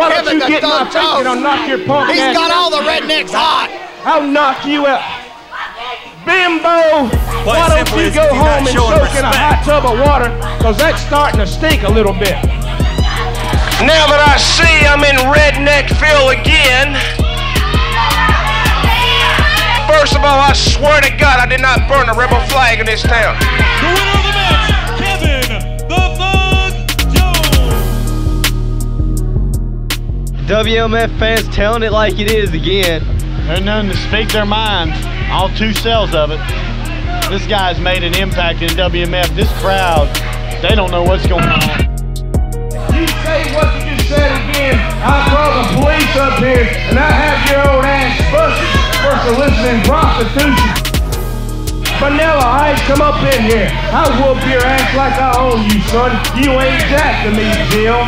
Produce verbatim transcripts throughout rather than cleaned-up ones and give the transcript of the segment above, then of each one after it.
why don't Kevin you get my face and I'll knock your punk He's ass. He's got all the rednecks hot. I'll knock you out. Bimbo, why don't you go home and soak in a hot tub of water? Because that's starting to stink a little bit. Now that I see I'm in Redneckville again. First of all, I swear to God, I did not burn a rebel flag in this town. The winner of the match, Kevin "The Thug" Jones. W M F fans telling it like it is again. There's none to speak their mind. All two cells of it. This guy's made an impact in W M F. This crowd, they don't know what's going on. You say what you just said again. I brought the police up here, and I have your old ass busted for soliciting prostitution. Vanilla Ice, come up in here. I whoop your ass like I own you, son. You ain't that to me, Jill.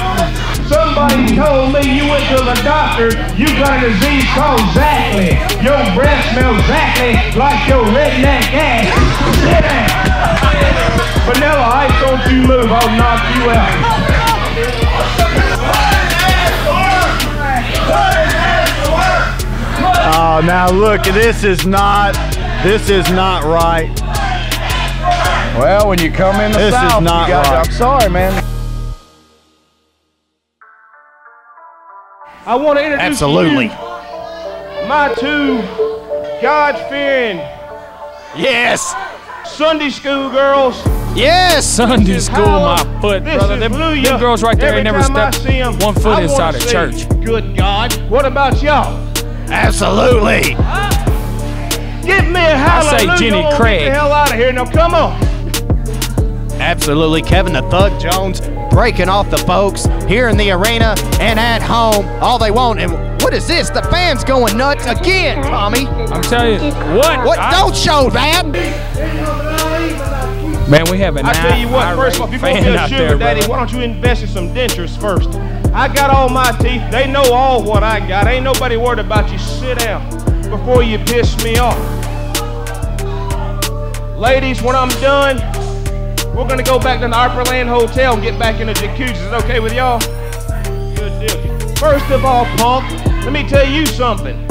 Somebody told me you went to the doctor, you got a disease called Zachley. Your breath smells exactly like your redneck ass. Sit down. Vanilla Ice, don't you move, I'll knock you out. Oh, now look, this is not, this is not right. Well, when you come in the this South, is not you gotta, right. I'm sorry, man. I want to introduce Absolutely. You, my two God-fearing, yes, Sunday school girls. Yes, Sunday school, Howard, my foot, brother. Them, them girls right there ain't never stepped them, one foot I inside a church. Good God. What about y'all? Absolutely. Get me a hallelujah. I say Jenny Craig. Get the hell out of here. Now, come on. Absolutely, Kevin "The Thug" Jones breaking off the folks here in the arena and at home. All they want, and what is this? The fans going nuts again, Tommy. I'm telling you, what? What? I, don't show that. Man, we have an I tell you what, first of all, if you're going to get a sugar daddy, why don't you invest in some dentures first? I got all my teeth. They know all what I got. Ain't nobody worried about you. Sit down before you piss me off. Ladies, when I'm done, we're gonna go back to the Arperland Hotel and get back in the jacuzzi. Is it okay with y'all? Good deal. First of all, punk, let me tell you something.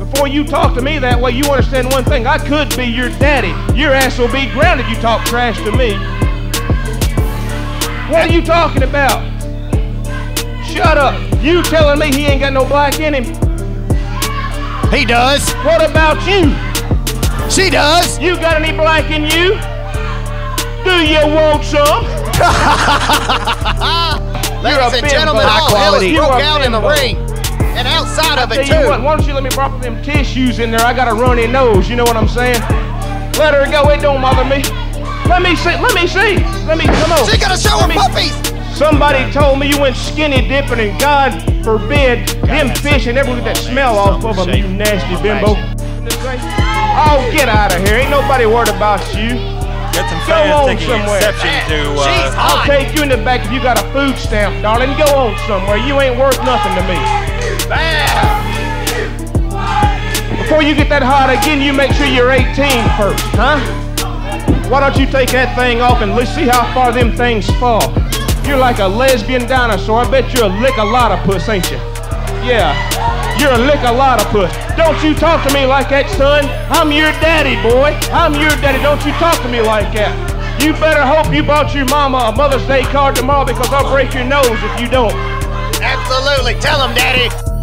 Before you talk to me that way, you understand one thing. I could be your daddy. Your ass will be grounded if you talk trash to me. What are you talking about? Shut up. You telling me he ain't got no black in him? He does. What about you? She does. You got any black in you? Do you want some? Ladies and gentlemen, all hell is broke out in the ring. And outside of it, too. What, why don't you let me drop them tissues in there? I got a runny nose, you know what I'm saying? Let her go, it don't bother me. Let me see, let me see. Let me, come on. She gotta show her puppies. Somebody told me you went skinny dipping, and God forbid, them fish and everything that smell off of them, you nasty bimbo. Oh, get out of here. Ain't nobody worried about you. Got some go on somewhere. To, uh, I'll take you in the back if you got a food stamp, darling. Go on somewhere. You ain't worth nothing to me. Before you get that hot again, you make sure you're eighteen first, huh? Why don't you take that thing off and let's see how far them things fall? You're like a lesbian dinosaur. I bet you're a lick-a-lot-a-puss, ain't you? Yeah, you're a lick-a-lot-a-puss. Don't you talk to me like that, son. I'm your daddy, boy. I'm your daddy. Don't you talk to me like that. You better hope you bought your mama a Mother's Day card tomorrow because I'll break your nose if you don't. Absolutely. Tell him, Daddy.